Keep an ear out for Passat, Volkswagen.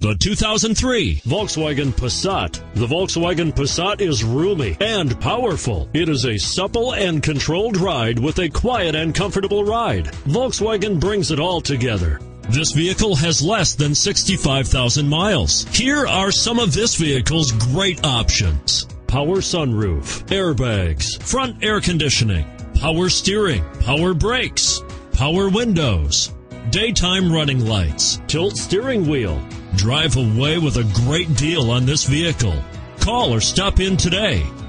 The 2003 Volkswagen Passat. The Volkswagen Passat is roomy and powerful. It is a supple and controlled ride with a quiet and comfortable ride. Volkswagen brings it all together. This vehicle has less than 65,000 miles. Here are some of this vehicle's great options: power sunroof, airbags, front air conditioning, power steering, power brakes, power windows, daytime running lights, tilt steering wheel. Drive away with a great deal on this vehicle. Call or stop in today.